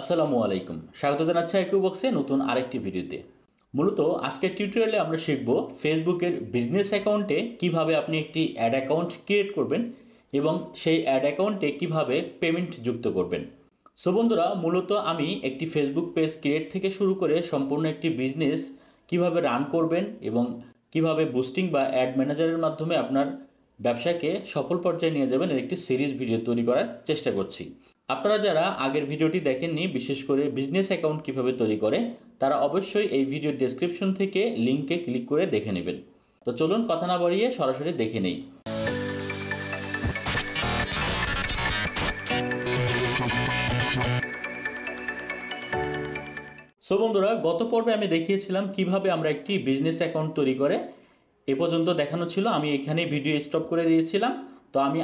আসসালামু আলাইকুম, স্বাগত জানাচ্ছি IQ Box নতুন আরেকটি ভিডিওতে। মূলত আজকের টিউটোরিয়ালে আমরা শিখব ফেসবুকের বিজনেস অ্যাকাউন্টে কিভাবে আপনি একটি অ্যাড অ্যাকাউন্ট ক্রিয়েট করবেন এবং সেই অ্যাড অ্যাকাউন্টে কিভাবে পেমেন্ট যুক্ত করবেন। সো বন্ধুরা, মূলত আমি একটি ফেসবুক পেজ ক্রিয়েট থেকে শুরু করে সম্পূর্ণ একটি বিজনেস কিভাবে রান করবেন এবং কিভাবে বুস্টিং বা অ্যাড ম্যানেজারের মাধ্যমে আপনার ব্যবসাকে সফল পর্যায়ে নিয়ে যাবেন এর একটি সিরিজ ভিডিও তৈরি করার চেষ্টা করছি। আপনারা যারা আগের ভিডিওটি দেখেননি, বিশেষ করে বিজনেস অ্যাকাউন্ট কিভাবে তৈরি করে, তারা অবশ্যই এই ভিডিও ডেসক্রিপশন থেকে লিঙ্কে ক্লিক করে দেখে নেবেন। তো চলুন কথা না বাড়িয়ে সরাসরি দেখে নেই। সো বন্ধুরা, গত পর্বে আমি দেখিয়েছিলাম কিভাবে আমরা একটি বিজনেস অ্যাকাউন্ট তৈরি করে এ পর্যন্ত দেখানো ছিল। আমি এখানে ভিডিও স্টপ করে দিয়েছিলাম। তো আমি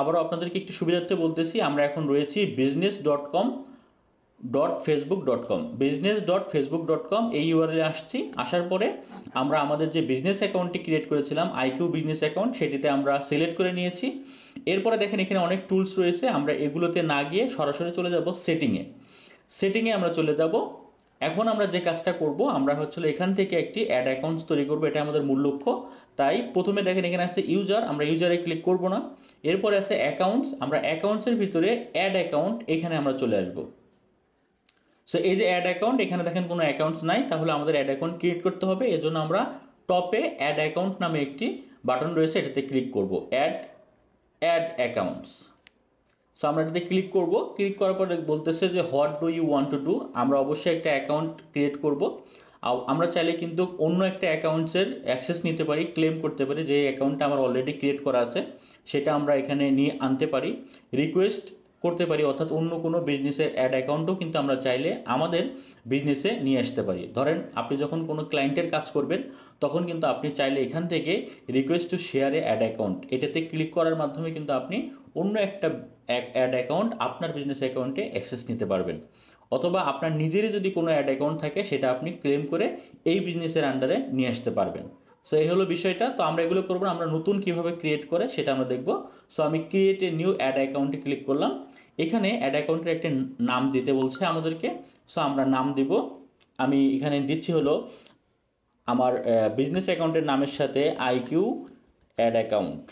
আবারও আপনাদেরকে একটু সুবিধার্থে বলতেছি, আমরা এখন রয়েছি business.com.facebook.com business.facebook.com এই ইউআরএলে আসছি। আসার পরে আমরা আমাদের যে বিজনেস অ্যাকাউন্টটি ক্রিয়েট করেছিলাম IQ বিজনেস অ্যাকাউন্ট, সেটিতে আমরা সিলেক্ট করে নিয়েছি। এরপরে দেখেন এখানে অনেক টুলস রয়েছে, আমরা এগুলোতে না গিয়ে সরাসরি চলে যাব সেটিংয়ে। সেটিংয়ে আমরা চলে যাব। এখন আমরা যে কাজটা করব, আমরা হচ্ছিল এখান থেকে একটি অ্যাড অ্যাকাউন্টস তৈরি করব, এটা আমাদের মূল লক্ষ্য। তাই প্রথমে দেখেন এখানে আছে ইউজার, আমরা ইউজারে ক্লিক করব না। এরপরে আছে অ্যাকাউন্টস, আমরা অ্যাকাউন্টসের ভিতরে অ্যাড অ্যাকাউন্ট এখানে আমরা চলে আসব। সো এই যে অ্যাড অ্যাকাউন্ট, এখানে দেখেন কোনো অ্যাকাউন্টস নাই, তাহলে আমাদের অ্যাড অ্যাকাউন্ট ক্রিয়েট করতে হবে। এর জন্য আমরা টপে অ্যাড অ্যাকাউন্ট নামে একটি বাটন রয়েছে, এটাতে ক্লিক করব, অ্যাড অ্যাকাউন্টস। সো আমরা এটাতে ক্লিক করব। ক্লিক করার পরে বলতেছে যে what do you want to do. আমরা অবশ্যই একটা অ্যাকাউন্ট ক্রিয়েট করব। আমরা চাইলে কিন্তু অন্য একটা অ্যাকাউন্টসের অ্যাক্সেস নিতে পারি, ক্লেম করতে পারি যে অ্যাকাউন্টটা আমার অলরেডি ক্রিয়েট করা আছে, সেটা আমরা এখানে নিয়ে আনতে পারি, রিকোয়েস্ট করতে পারি। অর্থাৎ অন্য কোনো বিজনেসের অ্যাড অ্যাকাউন্টও কিন্তু আমরা চাইলে আমাদের বিজনেসে নিয়ে আসতে পারি। ধরেন আপনি যখন কোনো ক্লায়েন্টের কাজ করবেন, তখন কিন্তু আপনি চাইলে এখান থেকে request to share a ad account, এটাতে ক্লিক করার মাধ্যমে কিন্তু আপনি অন্য একটা অ্যাড অ্যাকাউন্ট আপনার বিজনেস অ্যাকাউন্টে অ্যাক্সেস নিতে পারবেন। অথবা আপনার নিজেরই যদি কোনো অ্যাড অ্যাকাউন্ট থাকে, সেটা আপনি ক্লেম করে এই বিজনেসের আন্ডারে নিয়ে আসতে পারবেন। সো এই হলো বিষয়টা। তো আমরা এগুলো করবো, আমরা নতুন কিভাবে ক্রিয়েট করে সেটা আমরা দেখব। সো আমি ক্রিয়েট এ নিউ অ্যাড অ্যাকাউন্টে ক্লিক করলাম। এখানে অ্যাড অ্যাকাউন্টের একটা নাম দিতে বলছে আমাদেরকে। সো আমরা নাম দিব, আমি এখানে দিচ্ছি হলো আমার বিজনেস অ্যাকাউন্টের নামের সাথে IQ অ্যাড অ্যাকাউন্ট।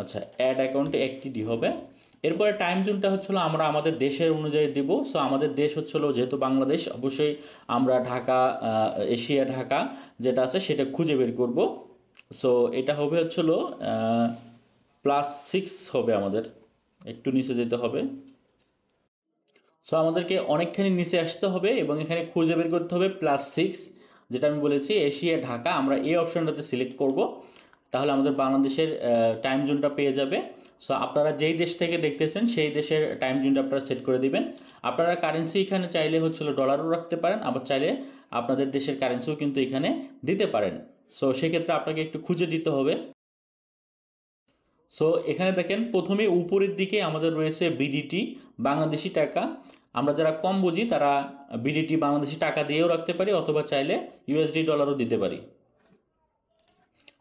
আচ্ছা, অ্যাড অ্যাকাউন্টে অ্যাক্টিভি হবে। এরপরে টাইম জোনটা হচ্ছিল আমরা আমাদের দেশের অনুযায়ী দিব। সো আমাদের দেশ হচ্ছিল যেহেতু বাংলাদেশ, অবশ্যই আমরা ঢাকা, এশিয়া ঢাকা যেটা আছে সেটা খুঁজে বের করব। সো এটা হবে হচ্ছিল +6 হবে, আমাদের একটু নিচে যেতে হবে। সো আমাদেরকে অনেকখানি নিচে আসতে হবে এবং এখানে খুঁজে বের করতে হবে +6, যেটা আমি বলেছি এশিয়া ঢাকা। আমরা এই অপশনটাতে সিলেক্ট করব, তাহলে আমাদের বাংলাদেশের টাইম জোনটা পেয়ে যাবে। সো আপনারা যেই দেশ থেকে দেখতেছেন সেই দেশের টাইম জোনটা আপনারা সেট করে দিবেন। আপনারা কারেন্সি এখানে চাইলে হচ্ছিল ডলারও রাখতে পারেন, আবার চাইলে আপনাদের দেশের কারেন্সিও কিন্তু এখানে দিতে পারেন। সো সেক্ষেত্রে আপনাকে একটু খুঁজে দিতে হবে। সো এখানে দেখেন প্রথমে উপরের দিকে আমাদের রয়েছে BDT বাংলাদেশি টাকা। আমরা যারা কম বুঝি তারা BDT বাংলাদেশি টাকা দিয়েও রাখতে পারি, অথবা চাইলে USD ডলারও দিতে পারি।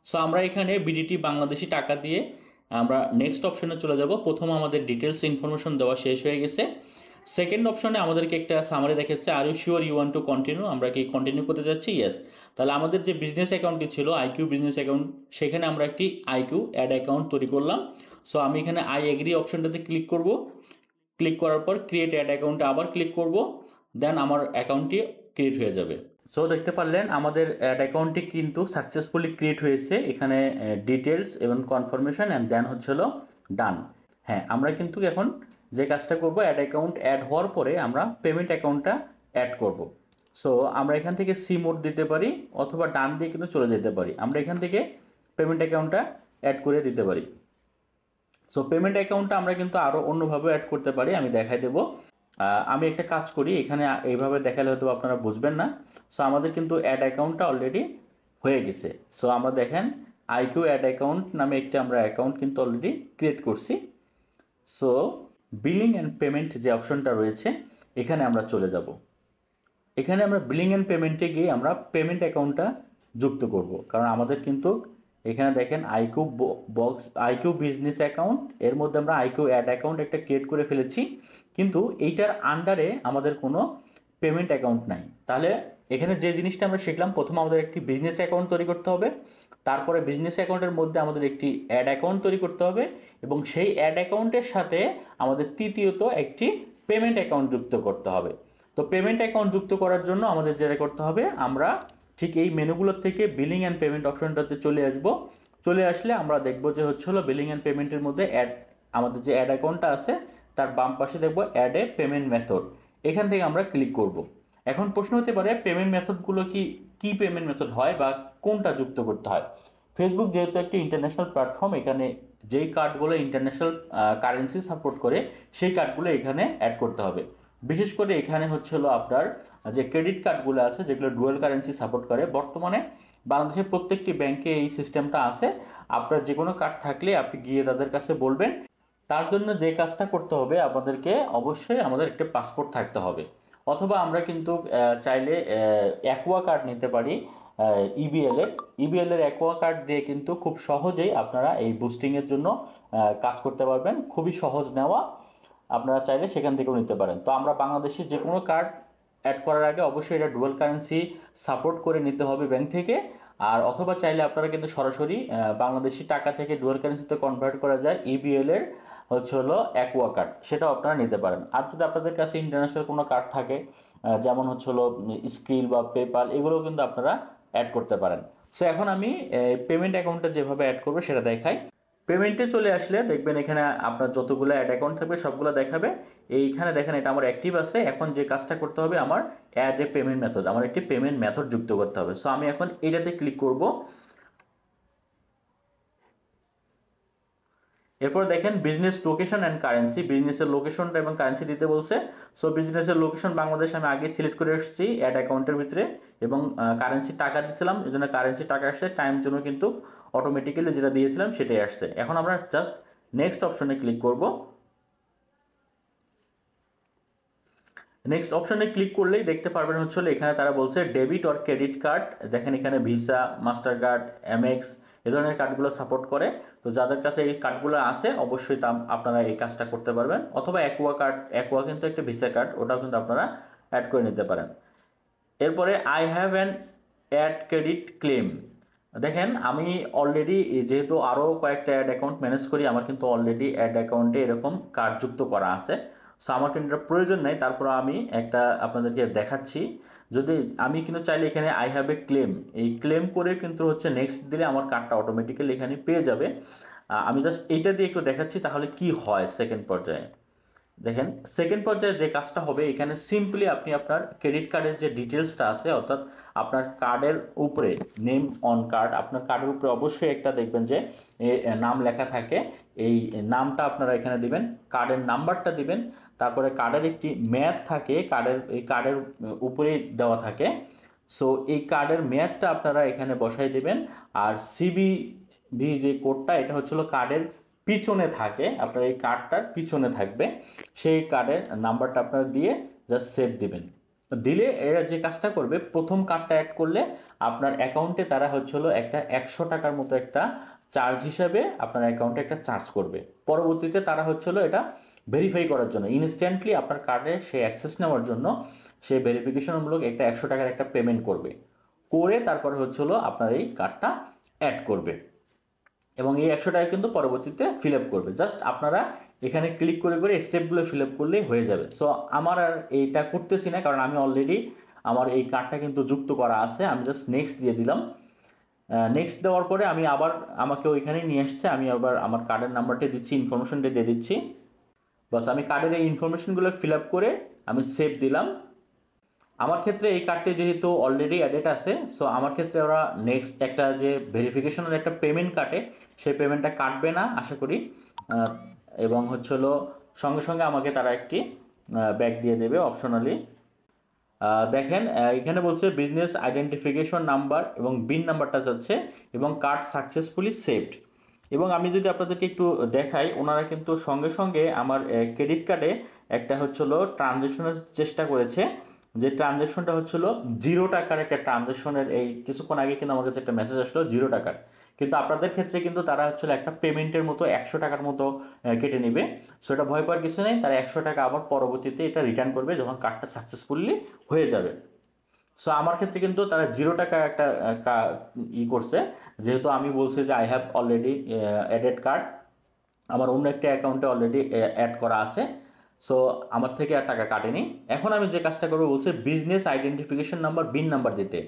সো আমরা এখানে BDT বাংলাদেশি টাকা দিয়ে আমরা নেক্সট অপশনে চলে যাব। প্রথম আমাদের ডিটেলস ইনফরমেশন দেওয়া শেষ হয়ে গেছে। সেকেন্ড অপশনে আমাদেরকে একটা সামারি দেখাচ্ছে, are you sure you want to continue. আমরা কি কন্টিনিউ করতে যাচ্ছি? ইয়েস। তাহলে আমাদের যে বিজনেস অ্যাকাউন্টটি ছিল IQ বিজনেস অ্যাকাউন্ট, সেখানে আমরা একটি IQ অ্যাড অ্যাকাউন্ট তৈরি করলাম। সো আমি এখানে আই এগ্রি অপশনটাতে ক্লিক করব। ক্লিক করার পর ক্রিয়েট অ্যাড অ্যাকাউন্টে আবার ক্লিক করব, দেন আমার অ্যাকাউন্টটি ক্রিয়েট হয়ে যাবে। সো দেখতে পারলেন আমাদের অ্যাড অ্যাকাউন্টটি কিন্তু সাকসেসফুলি ক্রিয়েট হয়েছে। এখানে ডিটেলস এবং কনফার্মেশন অ্যান্ড দেন হচ্ছিল ডান। হ্যাঁ, আমরা কিন্তু এখন যে কাজটা করব, অ্যাড অ্যাকাউন্ট অ্যাড হওয়ার পরে আমরা পেমেন্ট অ্যাকাউন্টটা অ্যাড করব। সো আমরা এখান থেকে সি মোড দিতে পারি, অথবা ডান দিয়ে কিন্তু চলে যেতে পারি। আমরা এখান থেকে পেমেন্ট অ্যাকাউন্টটা অ্যাড করে দিতে পারি। সো পেমেন্ট অ্যাকাউন্টটা আমরা কিন্তু আরও অন্যভাবে অ্যাড করতে পারি, আমি দেখাই দেবো। আমি একটা কাজ করি, এখানে এইভাবে দেখালে হয়তো আপনারা বুঝবেন না। সো আমাদের কিন্তু অ্যাড অ্যাকাউন্টটা অলরেডি হয়ে গেছে। সো আমরা দেখেন IQ অ্যাড অ্যাকাউন্ট নামে একটা আমরা অ্যাকাউন্ট কিন্তু অলরেডি ক্রিয়েট করছি। সো বিলিং অ্যান্ড পেমেন্ট যে অপশনটা রয়েছে এখানে আমরা চলে যাব। এখানে আমরা বিলিং অ্যান্ড পেমেন্টে গিয়ে আমরা পেমেন্ট অ্যাকাউন্টটা যুক্ত করব, কারণ আমাদের কিন্তু এখানে দেখেন IQ box IQ business account এর মধ্যে আমরা IQ অ্যাড অ্যাকাউন্ট একটা ক্রিয়েট করে ফেলেছি কিন্তু এইটার আন্ডারে আমাদের কোনো পেমেন্ট অ্যাকাউন্ট নাই। তাহলে এখানে যে জিনিসটা আমরা শিখলাম প্রথমে আমাদের একটি বিজনেস অ্যাকাউন্ট তৈরি করতে হবে, তারপরে বিজনেস অ্যাকাউন্টের মধ্যে আমাদের একটি অ্যাড অ্যাকাউন্ট তৈরি করতে হবে এবং সেই অ্যাড অ্যাকাউন্টের সাথে আমাদের তৃতীয়ত একটি পেমেন্ট অ্যাকাউন্ট যুক্ত করতে হবে। তো পেমেন্ট অ্যাকাউন্ট যুক্ত করার জন্য আমাদের যেটা করতে হবে আমরা ঠিক এই মেনুগুলোর থেকে বিলিং অ্যান্ড পেমেন্ট অপশনটাতে চলে আসব। চলে আসলে আমরা দেখব যে হলো বিলিং অ্যান্ড পেমেন্টের মধ্যে অ্যাড আমাদের যে অ্যাড অ্যাকাউন্টটা আছে তার বাম পাশে দেখব অ্যাড এ পেমেন্ট মেথড, এখান থেকে আমরা ক্লিক করব। এখন প্রশ্ন হতে পারে পেমেন্ট মেথডগুলো কি কি পেমেন্ট মেথড হয় বা কোনটা যুক্ত করতে হয়। ফেসবুক যেহেতু একটি ইন্টারন্যাশনাল প্ল্যাটফর্ম এখানে যেই কার্ডগুলো ইন্টারন্যাশনাল কারেন্সি সাপোর্ট করে সেই কার্ডগুলো এখানে অ্যাড করতে হবে। বিশেষ করে এখানে হলো আপনার যে ক্রেডিট কার্ডগুলো আছে যেগুলো ডুয়াল কারেন্সি সাপোর্ট করে, বর্তমানে বাংলাদেশের প্রত্যেকটি ব্যাংকে এই সিস্টেমটা আছে। আপনার যে কোনো কার্ড থাকলে আপনি গিয়ে তাদের কাছে বলবেন। তার জন্য যে কাজটা করতে হবে আপনাদেরকে অবশ্যই আমাদের একটা পাসপোর্ট থাকতে হবে, অথবা আমরা কিন্তু চাইলে অ্যাকুয়া কার্ড নিতে পারি ইবিএলের অ্যাকুয়া কার্ড দিয়ে কিন্তু খুব সহজেই আপনারা এই বুস্টিংয়ের জন্য কাজ করতে পারবেন। খুবই সহজ নেওয়া, আপনারা চাইলে সেখান থেকেও নিতে পারেন। তো আমরা বাংলাদেশে যে কোনো কার্ড অ্যাড করার আগে অবশ্যই এটা ডুয়াল কারেন্সি সাপোর্ট করে নিতে হবে ব্যাংক থেকে, আর অথবা চাইলে আপনারা কিন্তু সরাসরি বাংলাদেশি টাকা থেকে ডুয়াল কারেন্সিতে কনভার্ট করা যায় ইবিএলের হলো অ্যাকুয়া কার্ড, সেটাও আপনারা নিতে পারেন। আর যদি আপনাদের কাছে ইন্টারন্যাশনাল কোনো কার্ড থাকে যেমন হলো স্ক্রিল বা পেপাল, এগুলোও কিন্তু আপনারা অ্যাড করতে পারেন। সো এখন আমি পেমেন্ট অ্যাকাউন্টটা যেভাবে অ্যাড করবো সেটা দেখাই। পেমেন্টে চলে আসলে দেখবেন এখানে আপনার যতগুলো অ্যাড অ্যাকাউন্ট থাকবে সবগুলো দেখাবে। এইখানে দেখেন এটা আমার অ্যাক্টিভ আছে। এখন যে কাজটা করতে হবে আমার অ্যাড এ পেমেন্ট মেথড, আমার একটি পেমেন্ট মেথড যুক্ত করতে হবে। সো আমি এখন এটাতে ক্লিক করব। এরপর দেখেন বিজনেস লোকেশন অ্যান্ড কারেন্সি, বিজনেসের লোকেশনটা এবং কারেন্সি দিতে বলছে। সো বিজনেসের লোকেশন বাংলাদেশ আমি আগে সিলেক্ট করে এসেছি অ্যাড অ্যাকাউন্টের ভিতরে এবং কারেন্সি টাকা দিয়েছিলাম, এই জন্য কারেন্সি টাকা আসছে। টাইম জন্য কিন্তু অটোমেটিক্যালি যেটা দিয়েছিলাম সেটাই আসছে। এখন আমরা জাস্ট নেক্সট অপশনে ক্লিক করব। নেক্সট অপশনে ক্লিক করলেই দেখতে পারবেন হলো এখানে তারা বলছে ডেবিট অর ক্রেডিট কার্ড। দেখেন এখানে ভিসা, মাস্টার কার্ড, এমএক্স এ ধরনের কার্ডগুলো সাপোর্ট করে। তো যাদের কাছে এই কার্ডগুলো আছে অবশ্যই আপনারা এই কাজটা করতে পারবেন, অথবা অ্যাকুয়া কার্ড, অ্যাকুয়া কিন্তু একটা ভিসা কার্ড, ওটাও কিন্তু আপনারা অ্যাড করে নিতে পারেন। এরপরে I have an ad credit claim. দেখেন আমি অলরেডি যেহেতু আরও কয়েকটা অ্যাড অ্যাকাউন্ট ম্যানেজ করি, আমার কিন্তু অলরেডি অ্যাড অ্যাকাউন্টে এরকম কার্ড যুক্ত করা আছে। সো আমার কিন্তু এটার প্রয়োজন নাই, তারপর আমি একটা আপনাদেরকে দেখাচ্ছি। যদি আমি কিন্তু চাইলে এখানে আই হ্যাভ এ ক্লেম, এই ক্লেম করে কিন্তু নেক্সট দিলে আমার কার্ডটা অটোমেটিক্যালি এখানে পেয়ে যাবে। আমি জাস্ট এইটা দিয়ে একটু দেখাচ্ছি তাহলে কি হয় সেকেন্ড পর্যায়ে। দেখেন সেকেন্ড পর্যায়ে যে কাজটা হবে এখানে সিম্পলি আপনি আপনার ক্রেডিট কার্ডের যে ডিটেলসটা আছে, অর্থাৎ আপনার কার্ডের উপরে নেম অন কার্ড, আপনার কার্ডের উপরে অবশ্যই একটা দেখবেন যে নাম লেখা থাকে, এই নামটা আপনারা এখানে দিবেন, কার্ডের নাম্বারটা দিবেন, তারপরে কার্ডের একটি মেয়াদ থাকে, কার্ডের এই কার্ডের উপরেই দেওয়া থাকে। সো এই কার্ডের মেয়াদটা আপনারা এখানে বসাই দেবেন। আর সিবিভি যে কোডটা এটা হলো কার্ডের পিছনে থাকে, আপনার এই কার্ডটার পিছনে থাকবে, সেই কার্ডের নাম্বারটা আপনারা দিয়ে জাস্ট সেভ দিবেন। দিলে এরা যে কাজটা করবে, প্রথম কার্ডটা অ্যাড করলে আপনার অ্যাকাউন্টে তারা হলো একটা 100 টাকার মতো একটা চার্জ হিসাবে আপনার অ্যাকাউন্টে একটা চার্জ করবে। পরবর্তীতে তারা হলো এটা ভেরিফাই করার জন্য ইনস্ট্যান্টলি আপনার কার্ডে সে অ্যাক্সেস নেওয়ার জন্য সে ভেরিফিকেশনমূলক একটা 100 টাকার একটা পেমেন্ট করবে, করে তারপরে হলো আপনার এই কার্ডটা অ্যাড করবে এবং এই 100 টাকা কিন্তু পরবর্তীতে ফিল আপ করবে। জাস্ট আপনারা এখানে ক্লিক করে করে স্টেপগুলো ফিল আপ করলেই হয়ে যাবে। সো আমার আর এইটা করতেছি না, কারণ আমি অলরেডি আমার এই কার্ডটা কিন্তু যুক্ত করা আছে। আমি জাস্ট নেক্সট দিয়ে দিলাম। নেক্সট দেওয়ার পরে আমি আবার আমাকে ওইখানে নিয়ে আসছে, আমি আবার আমার কার্ডের নাম্বারটা দিচ্ছি, ইনফরমেশনটা দিয়ে দিচ্ছি। বাস আমি কার্ডের এই ইনফরমেশনগুলো ফিল আপ করে আমি সেভ দিলাম। আমার ক্ষেত্রে এই কার্ডটি যেহেতু অলরেডি অ্যাডেড আছে, সো আমার ক্ষেত্রে ওরা নেক্সট একটা যে ভেরিফিকেশনের একটা পেমেন্ট কাটে সেই পেমেন্টটা কাটবে না আশা করি, এবং হলো সঙ্গে সঙ্গে আমাকে তারা একটি ব্যাগ দিয়ে দেবে অপশনালি। দেখেন এখানে বলছে বিজনেস আইডেন্টিফিকেশন নাম্বার এবং বিন নাম্বারটা যাচ্ছে এবং কার্ড সাকসেসফুলি সেভড। এবং আমি যদি আপনাদেরকে একটু দেখাই, ওনারা কিন্তু সঙ্গে সঙ্গে আমার ক্রেডিট কার্ডে একটা ট্রানজ্যাকশনের চেষ্টা করেছে, যে ট্রানজ্যাকশনটা হলো 0 টাকার একটা ট্রানজ্যাকশনের। এই কিছুক্ষণ আগে কিন্তু আমার কাছে একটা মেসেজ আসলো 0 টাকার, কিন্তু আপনাদের ক্ষেত্রে কিন্তু তারা আসলে একটা পেমেন্টের মতো 100 টাকার মতো কেটে নেবে। সো এটা ভয় পাওয়ার কিছু নেই, তারা 100 টাকা আবার পরবর্তীতে এটা রিটার্ন করবে যখন কার্ডটা সাকসেসফুলি হয়ে যাবে। সো আমার ক্ষেত্রে কিন্তু তারা 0 টাকা একটা ই করছে, যেহেতু আমি বলছি যে I have already added card, আমার অন্য একটা অ্যাকাউন্টে অলরেডি অ্যাড করা আছে। সো আমার থেকে আর টাকা কাটেনি। এখন আমি যে কাজটা করবো বলছে business identification number, BIN number দিতে।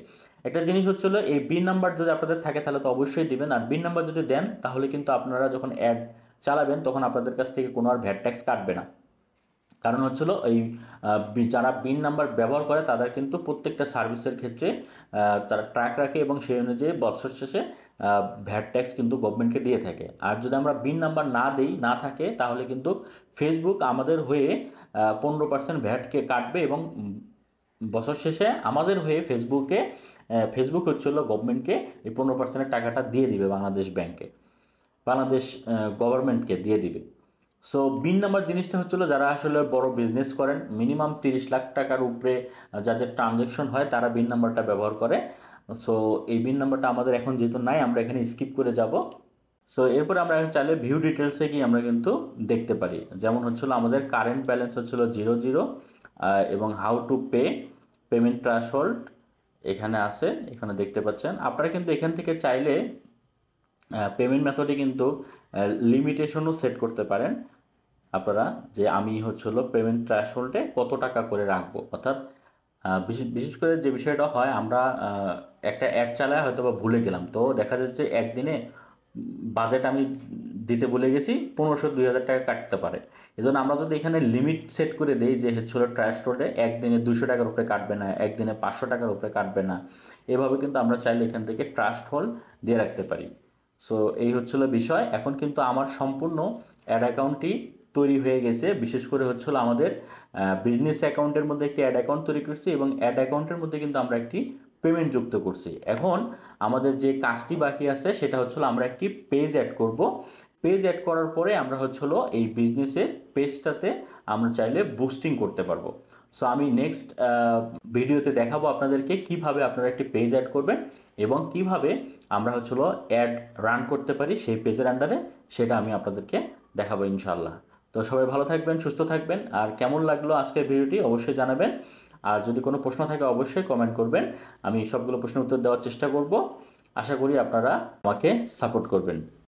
একটা জিনিস হচ্ছিলো এই বিন নাম্বার যদি আপনাদের থাকে তাহলে তো অবশ্যই দেবেন, আর বিন নাম্বার যদি দেন তাহলে কিন্তু আপনারা যখন অ্যাড চালাবেন তখন আপনাদের কাছ থেকে কোনো আর ভ্যাট ট্যাক্স কাটবে না। কারণ হচ্ছিলো এই যারা বিন নাম্বার ব্যবহার করে তাদের কিন্তু প্রত্যেকটা সার্ভিসের ক্ষেত্রে তারা ট্র্যাক রাখে এবং সেই অনুযায়ী বছর শেষে ভ্যাট ট্যাক্স কিন্তু গভর্নমেন্টকে দিয়ে থাকে। আর যদি আমরা বিন নাম্বার না দিই, না থাকে, তাহলে কিন্তু ফেসবুক আমাদের হয়ে 15% ভ্যাটকে কাটবে এবং বছর শেষে আমাদের হয়ে ফেসবুক হচ্ছিলো গভর্নমেন্টকে এই 15% টাকাটা দিয়ে দিবে, বাংলাদেশ গভর্নমেন্টকে দিয়ে দিবে। সো বিন নাম্বার জিনিসটা হচ্ছিলো যারা আসলে বড় বিজনেস করেন, মিনিমাম 30 লাখ টাকার উপরে যাদের ট্রানজ্যাকশন হয় তারা বিন নাম্বারটা ব্যবহার করে। সো এই বিন নাম্বারটা আমাদের এখন যেহেতু নাই আমরা এখানে স্কিপ করে যাব। সো এরপরে আমরা চাইলে ভিউ ডিটেলসে গিয়ে আমরা কিন্তু দেখতে পারি, যেমন হচ্ছিলো আমাদের কারেন্ট ব্যালেন্স হচ্ছিলো 00 এবং how to pay, payment threshold এখানে আছে, এখানে দেখতে পাচ্ছেন। আপনারা কিন্তু এখান থেকে চাইলে পেমেন্ট মেথডে কিন্তু লিমিটেশনও সেট করতে পারেন আপনারা, যে আমি হচ্ছিলো পেমেন্ট থ্রেশহোল্ডে কত টাকা করে রাখবো। অর্থাৎ বিশেষ করে যে বিষয়টা হয়, আমরা একটা অ্যাড চালায় হয়তো বা ভুলে গেলাম, তো দেখা যাচ্ছে একদিনে বাজেট আমি দিতে ভুলে গেছি 1500-2000 টাকা কাটতে পারে। এজন্য আমরা যদি এখানে লিমিট সেট করে দেই যে হচ্ছিলো থ্রেশহোল্ডে একদিনে 200 টাকার উপরে কাটবে না, একদিনে 500 টাকার উপরে কাটবে না, এভাবে কিন্তু আমরা চাইলে এখান থেকে থ্রেশহোল্ড দিয়ে রাখতে পারি। সো এই হচ্ছিলো বিষয়। এখন কিন্তু আমার সম্পূর্ণ অ্যাড অ্যাকাউন্টটি তৈরি হয়ে গেছে। বিশেষ করে হচ্ছিলো আমাদের বিজনেস অ্যাকাউন্টের মধ্যে একটি অ্যাড অ্যাকাউন্ট তৈরি করছি এবং অ্যাড অ্যাকাউন্টের মধ্যে কিন্তু আমরা একটি পেমেন্ট যুক্ত করছি। এখন আমাদের যে কাজটি বাকি আছে সেটা হচ্ছিলো আমরা একটি পেজ অ্যাড করব। পেজ অ্যাড করার পরে আমরা হচ্ছিলো এই বিজনেসের পেজটাতে আমরা চাইলে বুস্টিং করতে পারবো। সো আমি নেক্সট ভিডিওতে দেখাবো আপনাদেরকে কিভাবে আপনারা একটি পেজ অ্যাড করবেন এবং কিভাবে আমরা হচ্ছিলো অ্যাড রান করতে পারি সেই পেজের আন্ডারে, সেটা আমি আপনাদেরকে দেখাবো ইনশাআল্লাহ। তো সবাই ভালো থাকবেন, সুস্থ থাকবেন, আর কেমন লাগলো আজকের ভিডিওটি অবশ্যই জানাবেন। আর যদি কোনো প্রশ্ন থাকে অবশ্যই কমেন্ট করবেন, আমি সবগুলো প্রশ্নের উত্তর দেওয়ার চেষ্টা করব। আশা করি আপনারা আমাকে সাপোর্ট করবেন।